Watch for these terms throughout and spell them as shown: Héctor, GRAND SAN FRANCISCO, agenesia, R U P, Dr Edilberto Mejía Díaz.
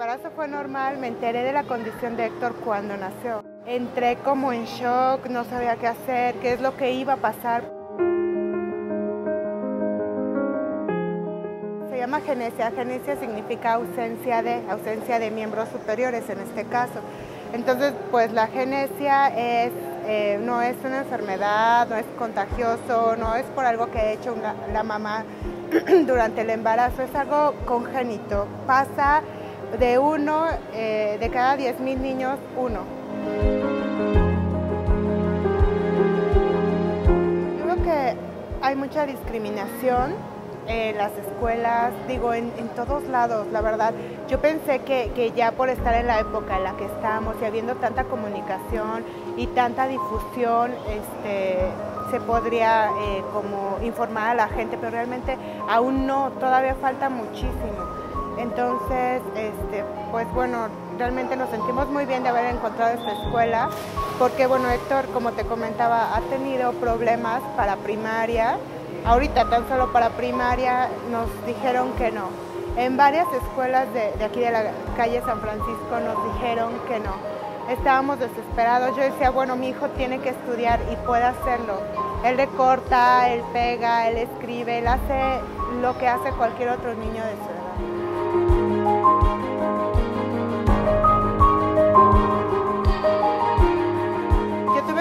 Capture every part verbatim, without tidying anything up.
embarazo fue normal, me enteré de la condición de Héctor cuando nació. Entré como en shock, no sabía qué hacer, qué es lo que iba a pasar. Se llama agenesia. Agenesia significa ausencia de, ausencia de miembros superiores en este caso. Entonces, pues la agenesia es, eh, no es una enfermedad, no es contagioso, no es por algo que ha hecho una, la mamá durante el embarazo, es algo congénito. Pasa de uno, eh, de cada diez mil niños, uno. Yo creo que hay mucha discriminación en las escuelas, digo, en, en todos lados, la verdad. Yo pensé que, que ya por estar en la época en la que estamos y habiendo tanta comunicación y tanta difusión, este, se podría eh, como informar a la gente, pero realmente aún no, todavía falta muchísimo. Entonces, este, pues bueno, realmente nos sentimos muy bien de haber encontrado esta escuela, porque bueno, Héctor, como te comentaba, ha tenido problemas para primaria. Ahorita tan solo para primaria nos dijeron que no. En varias escuelas de, de aquí de la calle San Francisco nos dijeron que no. Estábamos desesperados. Yo decía, bueno, mi hijo tiene que estudiar y puede hacerlo. Él recorta, él pega, él escribe, él hace lo que hace cualquier otro niño de su edad.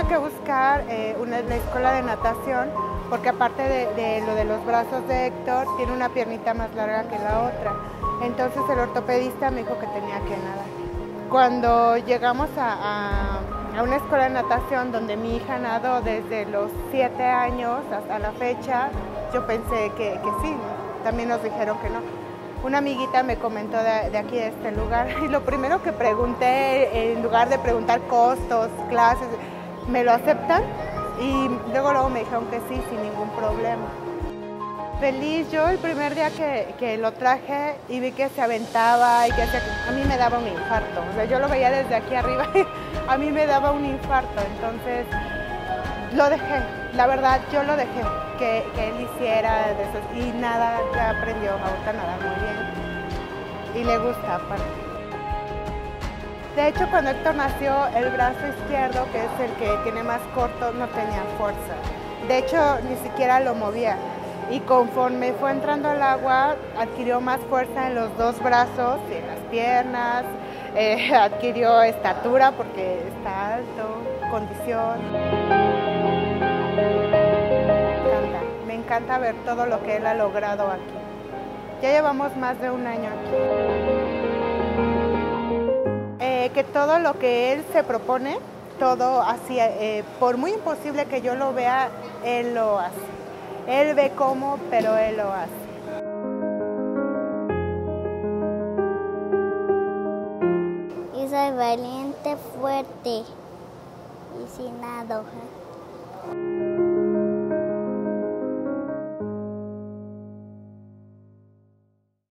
que buscar eh, una, la escuela de natación, porque aparte de, de lo de los brazos de Héctor, tiene una piernita más larga que la otra. Entonces el ortopedista me dijo que tenía que nadar. Cuando llegamos a, a, a una escuela de natación donde mi hija nadó desde los siete años hasta la fecha, yo pensé que, que sí, también nos dijeron que no. Una amiguita me comentó de, de aquí, de este lugar, y lo primero que pregunté, en lugar de preguntar costos, clases, me lo aceptan y luego, luego me dijeron que sí, sin ningún problema. Feliz, yo el primer día que, que lo traje y vi que se aventaba y que se, a mí me daba un infarto. O sea, yo lo veía desde aquí arriba y a mí me daba un infarto. Entonces lo dejé, la verdad yo lo dejé, que, que él hiciera de eso. Y nada, ya aprendió, ahorita nada muy bien y le gusta aparte. De hecho, cuando Héctor nació, el brazo izquierdo, que es el que tiene más corto, no tenía fuerza. De hecho, ni siquiera lo movía. Y conforme fue entrando al agua, adquirió más fuerza en los dos brazos, y en las piernas, eh, adquirió estatura porque está alto, condición. Me encanta, me encanta ver todo lo que él ha logrado aquí. Ya llevamos más de un año aquí. Que todo lo que él se propone, todo así, eh, por muy imposible que yo lo vea, él lo hace. Él ve cómo, pero él lo hace. Y soy valiente, fuerte y sin nada.